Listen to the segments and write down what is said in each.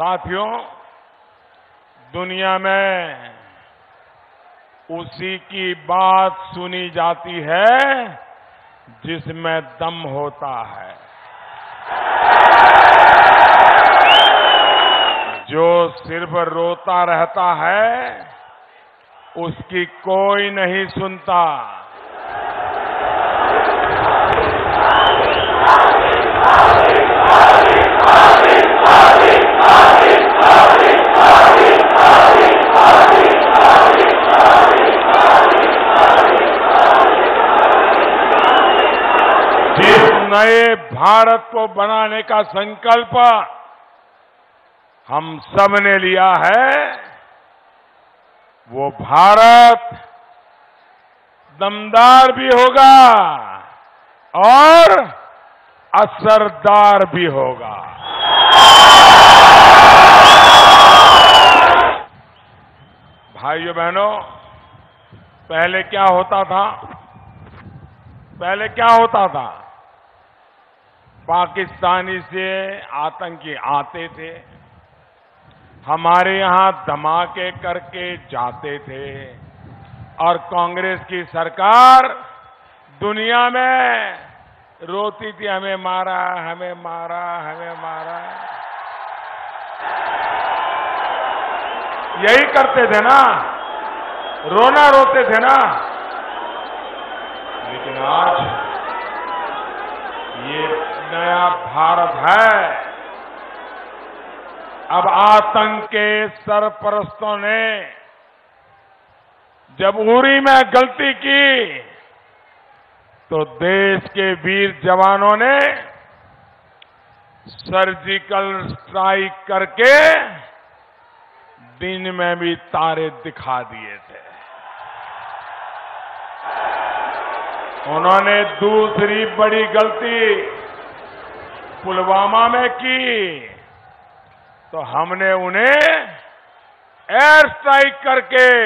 साथियों, दुनिया में उसी की बात सुनी जाती है जिसमें दम होता है, जो सिर्फ रोता रहता है उसकी कोई नहीं सुनता। नए भारत को बनाने का संकल्प हम सब ने लिया है, वो भारत दमदार भी होगा और असरदार भी होगा। भाइयों बहनों, पहले क्या होता था? पाकिस्तानी से आतंकी आते थे, हमारे यहां धमाके करके जाते थे, और कांग्रेस की सरकार दुनिया में रोती थी, हमें मारा, हमें मारा, हमें मारा। यही करते थे ना, रोना रोते थे ना। लेकिन आज ये नया भारत है। अब आतंक के सरपरस्तों ने जब उरी में गलती की तो देश के वीर जवानों ने सर्जिकल स्ट्राइक करके दिन में भी तारे दिखा दिए थे। उन्होंने दूसरी बड़ी गलती पुलवामा में की तो हमने उन्हें एयर स्ट्राइक करके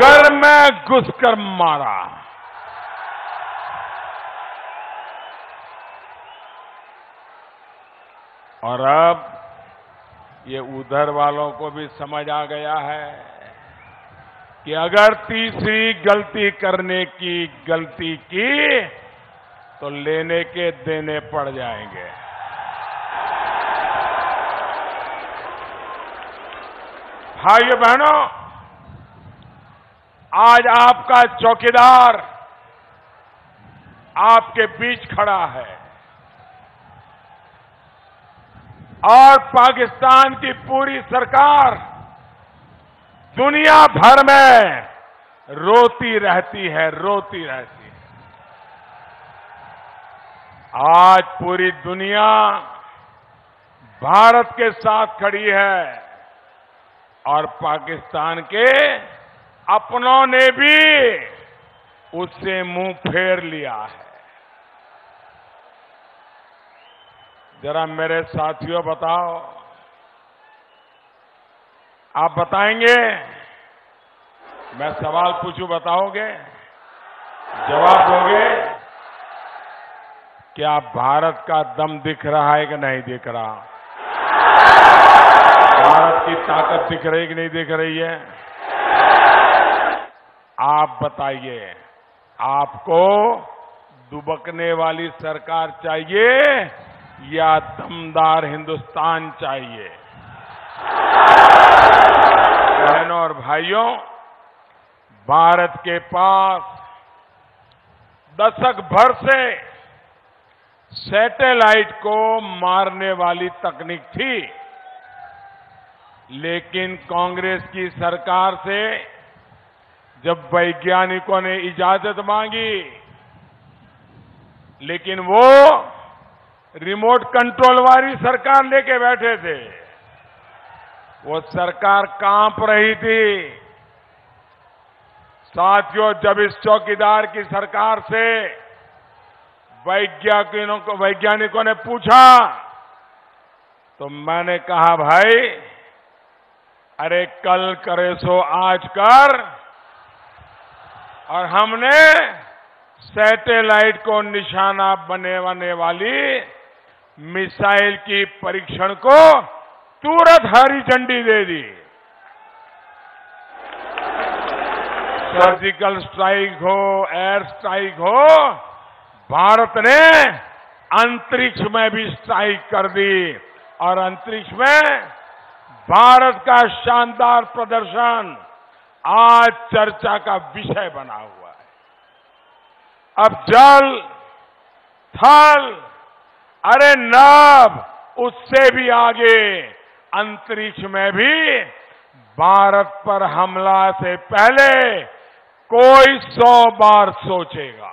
घर में घुसकर मारा। और अब ये उधर वालों को भी समझ आ गया है कि अगर तीसरी गलती करने की तो लेने के देने पड़ जाएंगे। भाइयों बहनों, आज आपका चौकीदार आपके बीच खड़ा है और पाकिस्तान की पूरी सरकार दुनिया भर में रोती रहती है। आज पूरी दुनिया भारत के साथ खड़ी है और पाकिस्तान के अपनों ने भी उससे मुंह फेर लिया है। जरा मेरे साथियों बताओ, आप बताएंगे? मैं सवाल पूछूं, बताओगे? जवाब दोगे? क्या भारत का दम दिख रहा है कि नहीं दिख रहा? भारत की ताकत दिख रही कि नहीं दिख रही है? आप बताइए, आपको दुबकने वाली सरकार चाहिए या दमदार हिंदुस्तान चाहिए? बहनों और भाइयों, भारत के पास दशक भर से सैटेलाइट को मारने वाली तकनीक थी, लेकिन कांग्रेस की सरकार से जब वैज्ञानिकों ने इजाजत मांगी, लेकिन वो रिमोट कंट्रोल वाली सरकार लेके बैठे थे। वो सरकार कांप रही थी। साथियों, जब इस चौकीदार की सरकार से वैज्ञानिकों ने पूछा तो मैंने कहा, भाई अरे कल करे सो आज कर, और हमने सैटेलाइट को निशाना बनाने वाली मिसाइल की परीक्षण को तुरंत हरी झंडी दे दी। सर्जिकल स्ट्राइक हो, एयर स्ट्राइक हो, भारत ने अंतरिक्ष में भी स्ट्राइक कर दी और अंतरिक्ष में भारत का शानदार प्रदर्शन आज चर्चा का विषय बना हुआ है। अब जल, थल, अरे नभ, उससे भी आगे अंतरिक्ष में भी भारत पर हमला से पहले कोई 100 बार सोचेगा।